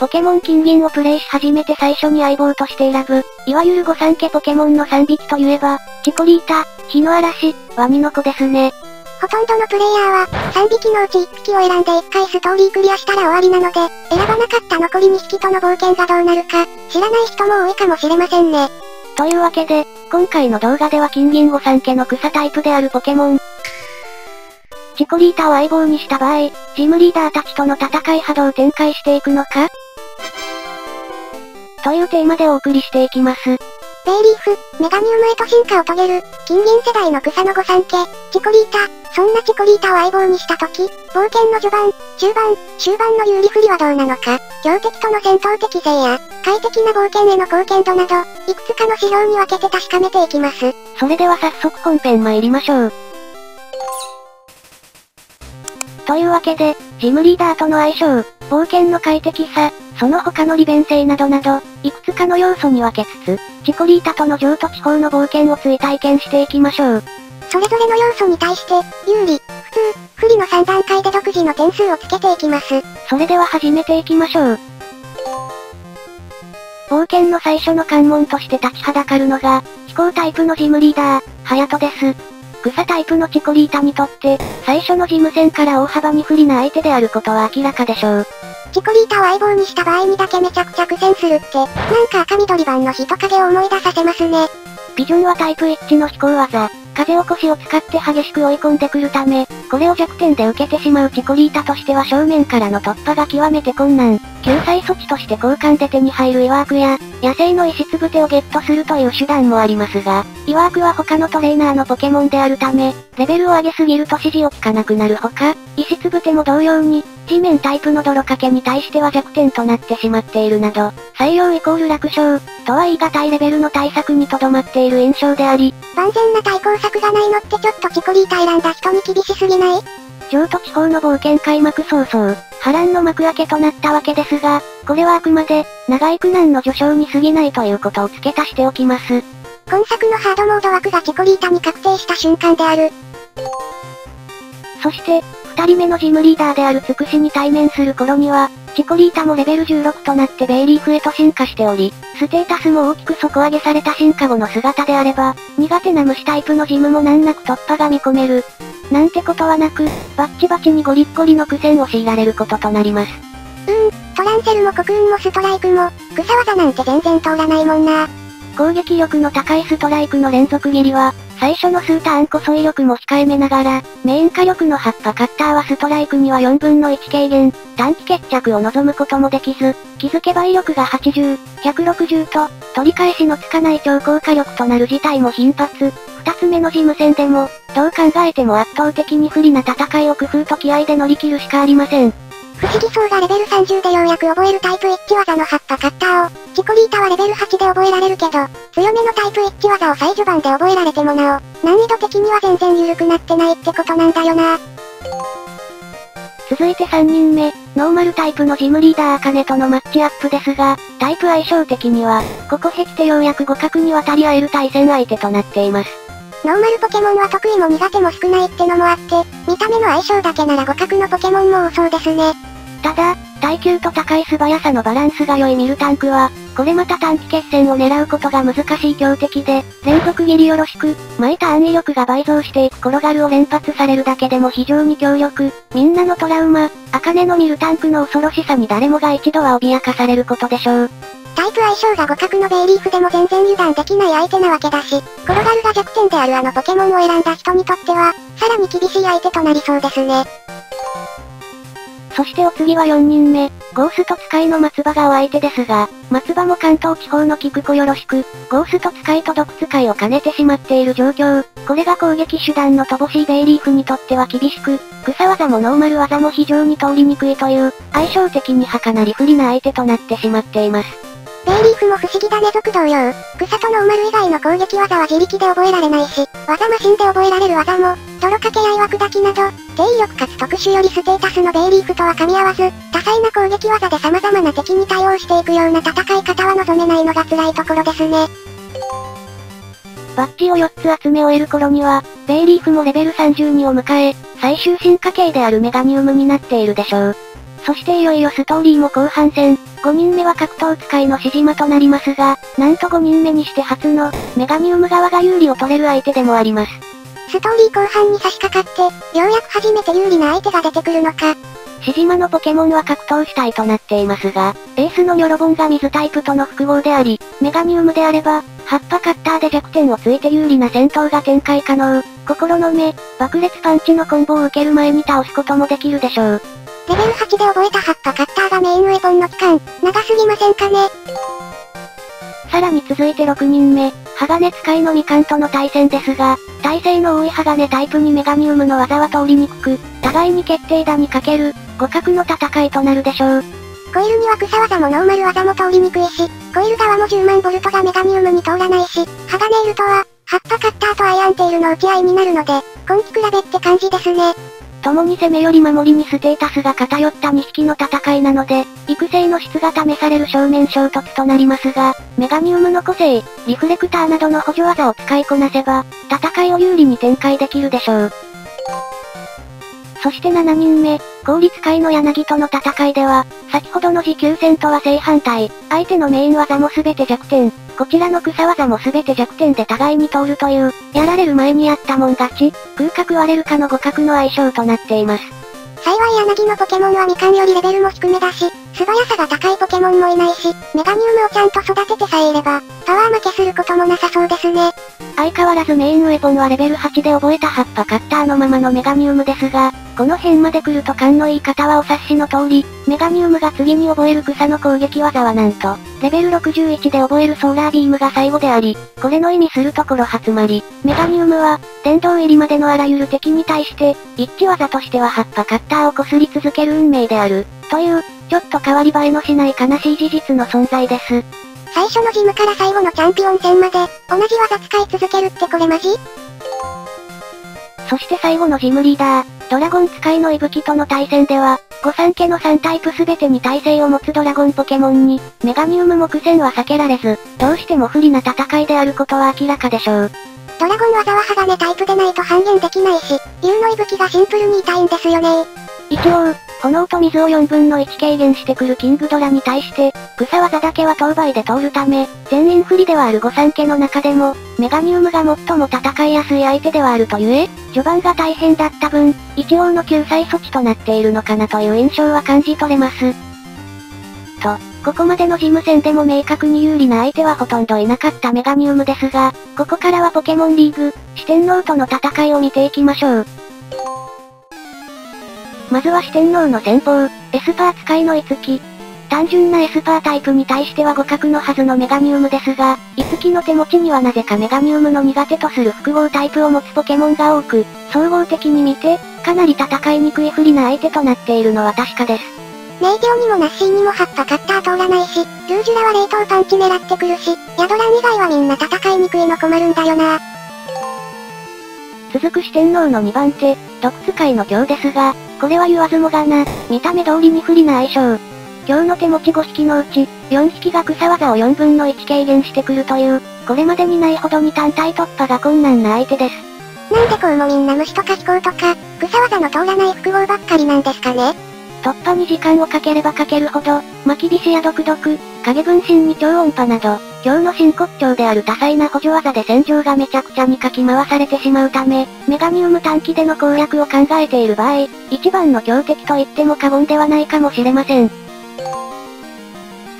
ポケモン金銀をプレイし始めて最初に相棒として選ぶ、いわゆる御三家ポケモンの3匹といえば、チコリータ、火の嵐、ワニの子ですね。ほとんどのプレイヤーは、3匹のうち1匹を選んで1回ストーリークリアしたら終わりなので、選ばなかった残り2匹との冒険がどうなるか、知らない人も多いかもしれませんね。というわけで、今回の動画では金銀御三家の草タイプであるポケモン、チコリータを相棒にした場合、ジムリーダーたちとの戦いはどう展開していくのかというテーマでお送りしていきます。レイリーフ、女神ウマへと進化を遂げる、金銀世代の草の御三家、チコリータ。そんなチコリータを相棒にしたとき、冒険の序盤、中盤、終盤の有利不利はどうなのか、強敵との戦闘適性や、快適な冒険への貢献度など、いくつかの指標に分けて確かめていきます。それでは早速本編参りましょう。というわけで、ジムリーダーとの相性、冒険の快適さ、その他の利便性などなど、いくつかの要素に分けつつ、チコリータとの譲渡地方の冒険を追体験していきましょう。それぞれの要素に対して、有利、普通、不利の3段階で独自の点数をつけていきます。それでは始めていきましょう。冒険の最初の関門として立ちはだかるのが、飛行タイプのジムリーダー、ハヤトです。草タイプのチコリータにとって、最初の事務戦から大幅に不利な相手であることは明らかでしょう。チコリータを相棒にした場合にだけめちゃくちゃ苦戦するって、なんか赤緑版の人影を思い出させますね。ビジョンはタイプ一致の飛行技、風起こしを使って激しく追い込んでくるため、これを弱点で受けてしまうチコリータとしては正面からの突破が極めて困難。救済措置として交換で手に入るイワークや、野生の石粒手をゲットするという手段もありますが、イワークは他のトレーナーのポケモンであるため、レベルを上げすぎると指示を聞かなくなるほか、石粒手も同様に、地面タイプの泥かけに対しては弱点となってしまっているなど、採用イコール楽勝、とは言い難いレベルの対策にとどまっている印象であり、万全な対抗策がないのってちょっとチコリータ選んだ人に厳しすぎない？譲渡地方の冒険開幕早々、波乱の幕開けとなったわけですが、これはあくまで、長い苦難の序章に過ぎないということを付け足しておきます。今作のハードモード枠がチコリータに確定した瞬間である。そして、二人目のジムリーダーであるつくしに対面する頃には、チコリータもレベル16となってベイリーフへと進化しており、ステータスも大きく底上げされた進化後の姿であれば、苦手な虫タイプのジムも難なく突破が見込める。なんてことはなく、バッチバチにゴリッゴリの苦戦を強いられることとなります。トランセルもコクーンもストライクも、草技なんて全然通らないもんな。攻撃力の高いストライクの連続斬りは、最初の数ターンこそ威力も控えめながら、メイン火力の葉っぱカッターはストライクには4分の1軽減、短期決着を望むこともできず、気づけば威力が80、160と、取り返しのつかない超高火力となる事態も頻発。二つ目の事務戦でも、どう考えても圧倒的に不利な戦いを工夫と気合で乗り切るしかありません。不思議そうがレベル30でようやく覚えるタイプ一致技の葉っぱカッターを、チコリータはレベル8で覚えられるけど、強めのタイプ一致技を最序盤で覚えられてもなお、難易度的には全然緩くなってないってことなんだよな。続いて3人目、ノーマルタイプのジムリーダーアカネとのマッチアップですが、タイプ相性的には、ここへ来てようやく互角に渡り合える対戦相手となっています。ノーマルポケモンは得意も苦手も少ないってのもあって、見た目の相性だけなら互角のポケモンも多そうですね。ただ、耐久と高い素早さのバランスが良いミルタンクは、これまた短期決戦を狙うことが難しい強敵で、連続斬りよろしく、毎ターン威力が倍増していく転がるを連発されるだけでも非常に強力、みんなのトラウマ、茜のミルタンクの恐ろしさに誰もが一度は脅かされることでしょう。タイプ相性が互角のベイリーフでも全然油断できない相手なわけだし、転がるが弱点であるあのポケモンを選んだ人にとっては、さらに厳しい相手となりそうですね。そしてお次は4人目、ゴースト使いの松葉がお相手ですが、松葉も関東地方の菊子よろしく、ゴースト使いと毒使いを兼ねてしまっている状況、これが攻撃手段の乏しいベイリーフにとっては厳しく、草技もノーマル技も非常に通りにくいという、相性的にはかなり不利な相手となってしまっています。ベイリーフも不思議だね族同様、草とノーマル以外の攻撃技は自力で覚えられないし、技マシンで覚えられる技も、泥かけや岩砕きなど、低威力かつ特殊よりステータスのベイリーフとは噛み合わず、多彩な攻撃技で様々な敵に対応していくような戦い方は望めないのが辛いところですね。バッジを4つ集め終える頃には、ベイリーフもレベル32を迎え、最終進化系である女神ウムになっているでしょう。そしていよいよストーリーも後半戦、5人目は格闘使いのシジマとなりますが、なんと5人目にして初の、メガニウム側が有利を取れる相手でもあります。ストーリー後半に差し掛かって、ようやく初めて有利な相手が出てくるのか。シジマのポケモンは格闘主体となっていますが、エースのニョロボンが水タイプとの複合であり、メガニウムであれば、葉っぱカッターで弱点をついて有利な戦闘が展開可能。心の目、爆裂パンチのコンボを受ける前に倒すこともできるでしょう。レベル8で覚えた葉っぱカッターがメインウェポンの期間、長すぎませんかね。さらに続いて6人目、鋼使いのミカンとの対戦ですが、耐性の多い鋼タイプにメガニウムの技は通りにくく、互いに決定打にかける、互角の戦いとなるでしょう。コイルには草技もノーマル技も通りにくいし、コイル側も10万ボルトがメガニウムに通らないし、ハガネイルとは、葉っぱカッターとアイアンテールの打ち合いになるので、今季比べって感じですね。共に攻めより守りにステータスが偏った2匹の戦いなので、育成の質が試される正面衝突となりますが、メガニウムの個性、リフレクターなどの補助技を使いこなせば、戦いを有利に展開できるでしょう。そして7人目、氷使いの柳との戦いでは、先ほどの持久戦とは正反対、相手のメイン技も全て弱点、こちらの草技も全て弱点で互いに通るという、やられる前にやったもん勝ち、食うか食われるかの互角の相性となっています。幸い柳のポケモンはみかんよりレベルも低めだし、素早さが高いポケモンもいないし、メガニウムをちゃんと育ててさえいれば、パワー負けすることもなさそうですね。相変わらずメインウェポンはレベル8で覚えた葉っぱカッターのままのメガニウムですが、この辺まで来ると勘のいい方はお察しの通り、メガニウムが次に覚える草の攻撃技はなんと、レベル61で覚えるソーラービームが最後であり、これの意味するところはつまり、メガニウムは、殿堂入りまでのあらゆる敵に対して、一致技としては葉っぱカッターを擦り続ける運命である、という、ちょっと変わり映えのしない悲しい事実の存在です。最初のジムから最後のチャンピオン戦まで、同じ技使い続けるってこれマジ？そして最後のジムリーダー、ドラゴン使いの伊吹との対戦では、御三家の3タイプ全てに耐性を持つドラゴンポケモンに、メガニウムも苦戦は避けられず、どうしても不利な戦いであることは明らかでしょう。ドラゴン技は鋼タイプでないと半減できないし、竜の伊吹がシンプルに痛いんですよね。一応、炎と水を4分の1軽減してくるキングドラに対して、草技だけは当倍で通るため、全員不利ではある御三家の中でも、メガニウムが最も戦いやすい相手ではあるとゆえ、序盤が大変だった分、一応の救済措置となっているのかなという印象は感じ取れます。と、ここまでのジム戦でも明確に有利な相手はほとんどいなかったメガニウムですが、ここからはポケモンリーグ、四天王との戦いを見ていきましょう。まずは四天王の先鋒、エスパー使いの樹。単純なエスパータイプに対しては互角のはずのメガニウムですが、樹の手持ちにはなぜかメガニウムの苦手とする複合タイプを持つポケモンが多く、総合的に見て、かなり戦いにくい不利な相手となっているのは確かです。名城にもナッシーにも葉っぱカッター通らないし、ルージュラは冷凍パンチ狙ってくるし、ヤドラン以外はみんな戦いにくいの困るんだよな。続く四天王の2番手、毒使いの今日ですが、これは言わずもがな、見た目通りに不利な相性。今日の手持ち5匹のうち、4匹が草技を4分の1軽減してくるという、これまでにないほどに単体突破が困難な相手です。なんでこうもみんな虫とか飛行とか、草技の通らない複合ばっかりなんですかね。突破に時間をかければかけるほど、まきびしや毒毒、影分身に超音波など、今日の真骨頂である多彩な補助技で戦場がめちゃくちゃにかき回されてしまうため、メガニウム短期での攻略を考えている場合、一番の強敵と言っても過言ではないかもしれません。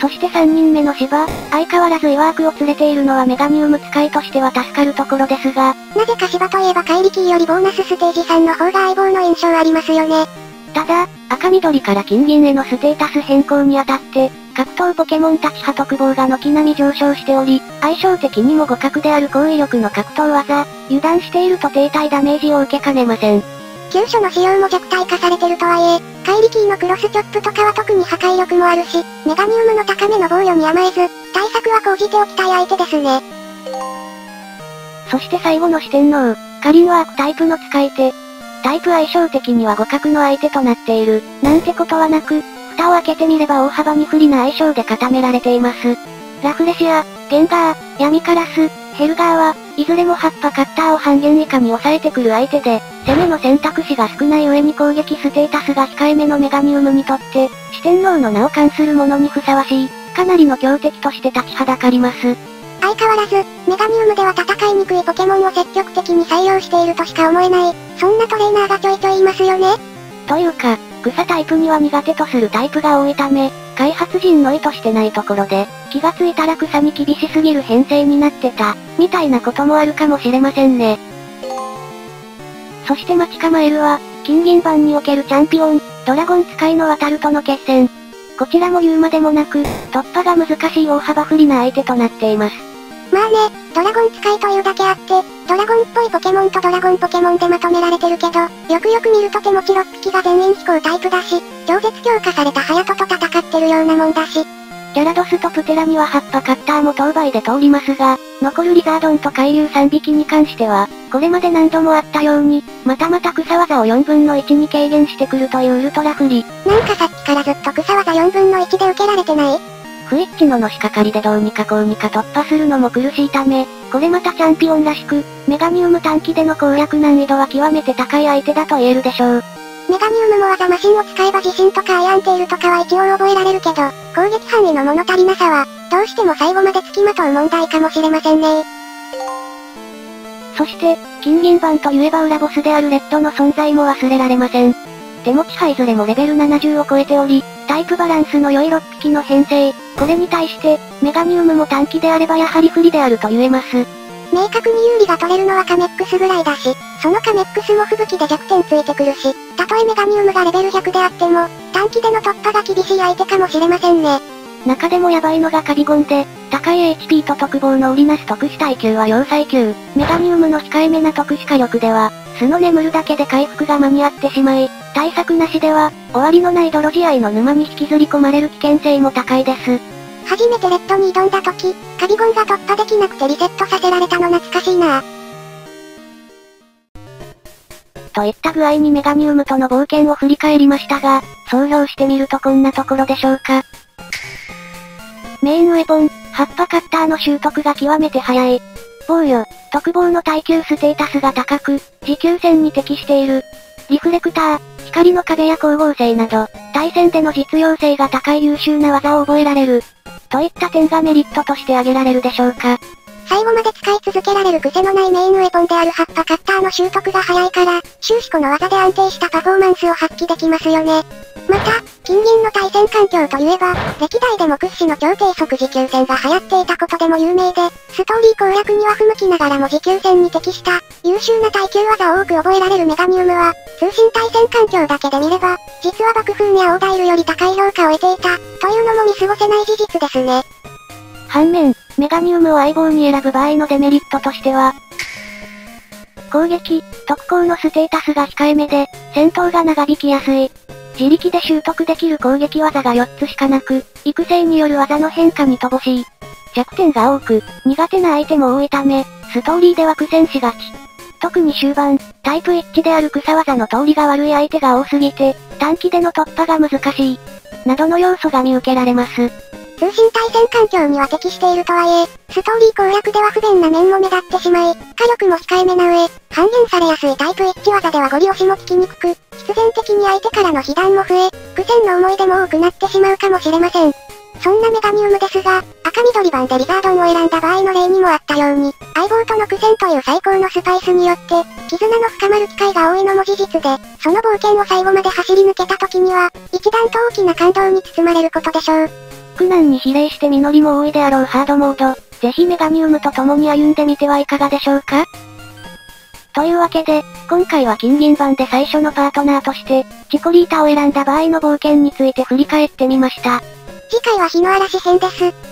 そして3人目の芝、相変わらずイワークを連れているのはメガニウム使いとしては助かるところですが、なぜか芝といえば怪力よりボーナスステージ3の方が相棒の印象ありますよね。ただ、赤緑から金銀へのステータス変更にあたって、格闘ポケモンたち波特棒が軒並み上昇しており、相性的にも互角である高威力の格闘技、油断していると停滞ダメージを受けかねません。急所の使用も弱体化されてるとはいえ、カイリキーのクロスチョップとかは特に破壊力もあるし、メガニウムの高めの防御に甘えず、対策は講じておきたい相手ですね。そして最後の四天王、カリンは悪タイプの使い手。タイプ相性的には互角の相手となっている、なんてことはなく、蓋を開けてみれば大幅に不利な相性で固められています。ラフレシア、ゲンガー、闇カラス、ヘルガーはいずれも葉っぱカッターを半減以下に抑えてくる相手で、攻めの選択肢が少ない上に攻撃ステータスが控えめのメガニウムにとって、四天王の名を冠するものにふさわしい、かなりの強敵として立ちはだかります。相変わらず、メガニウムでは戦いにくいポケモンを積極的に採用しているとしか思えない、そんなトレーナーがちょいちょいいますよね。というか、草タイプには苦手とするタイプが多いため、開発陣の意図してないところで、気がついたら草に厳しすぎる編成になってた、みたいなこともあるかもしれませんね。そして待ち構えるは、金銀版におけるチャンピオン、ドラゴン使いのワタルとの決戦。こちらも言うまでもなく、突破が難しい大幅不利な相手となっています。まあね、ドラゴン使いというだけあって、ドラゴンっぽいポケモンとドラゴンポケモンでまとめられてるけど、よくよく見ると手持ち6匹が全員飛行タイプだし、超絶強化されたハヤトと戦ってるようなもんだし。ギャラドスとプテラには葉っぱカッターも等倍で通りますが、残るリザードンと海流3匹に関しては、これまで何度もあったように、またまた草技を4分の1に軽減してくるというウルトラ不利。なんかさっきからずっと草技4分の1で受けられてない？不一致ののしかかりでどうにかこうにか突破するのも苦しいため、これまたチャンピオンらしく、メガニウム短期での攻略難易度は極めて高い相手だと言えるでしょう。メガニウムも技マシンを使えば地震とかアイアンテールとかは一応覚えられるけど、攻撃範囲の物足りなさは、どうしても最後まで付きまとう問題かもしれませんね。そして、金銀版といえば裏ボスであるレッドの存在も忘れられません。手持ちはいずれもレベル70を超えており、タイプバランスの良い6匹の編成、これに対して、メガニウムも短期であればやはり不利であると言えます。明確に有利が取れるのはカメックスぐらいだし、そのカメックスも吹雪で弱点ついてくるし、たとえメガニウムがレベル100であっても、短期での突破が厳しい相手かもしれませんね。中でもヤバいのがカビゴンで、高い HP と特防の織りなす特殊耐久は要塞級、メガニウムの控えめな特殊火力では、素の眠るだけで回復が間に合ってしまい、対策なしでは、終わりのない泥仕合の沼に引きずり込まれる危険性も高いです。初めてレッドに挑んだ時、カビゴンが突破できなくてリセットさせられたの懐かしいなぁ。といった具合にメガニウムとの冒険を振り返りましたが、総評してみるとこんなところでしょうか。メインウェポン、葉っぱカッターの習得が極めて早い。防御、特防の耐久ステータスが高く、持久戦に適している。リフレクター、光の壁や光合成など、対戦での実用性が高い優秀な技を覚えられる。といった点がメリットとして挙げられるでしょうか。最後まで使い続けられる癖のないメインウェポンである葉っぱカッターの習得が早いから、終始この技で安定したパフォーマンスを発揮できますよね。また、金銀の対戦環境といえば、歴代でも屈指の超低速持久戦が流行っていたことでも有名で、ストーリー攻略には不向きながらも持久戦に適した、優秀な耐久技を多く覚えられるメガニウムは、通信対戦環境だけで見れば、実は爆風やオーダイルより高い評価を得ていた、というのも見過ごせない事実ですね。反面、メガニウムを相棒に選ぶ場合のデメリットとしては、攻撃、特攻のステータスが控えめで、戦闘が長引きやすい。自力で習得できる攻撃技が4つしかなく、育成による技の変化に乏しい。弱点が多く、苦手な相手も多いため、ストーリーでは苦戦しがち。特に終盤、タイプ一致である草技の通りが悪い相手が多すぎて、短期での突破が難しい。などの要素が見受けられます。通信対戦環境には適しているとはいえ、ストーリー攻略では不便な面も目立ってしまい、火力も控えめな上、半減されやすいタイプ一致技ではゴリ押しも効きにくく、必然的に相手からの被弾も増え、苦戦の思い出も多くなってしまうかもしれません。そんなメガニウムですが、赤緑版でリザードンを選んだ場合の例にもあったように、相棒との苦戦という最高のスパイスによって、絆の深まる機会が多いのも事実で、その冒険を最後まで走り抜けた時には、一段と大きな感動に包まれることでしょう。苦難に比例して実りも多いであろうハードモード、ぜひメガニウムと共に歩んでみてはいかがでしょうか？というわけで、今回は金銀版で最初のパートナーとして、チコリータを選んだ場合の冒険について振り返ってみました。次回は日の嵐編です。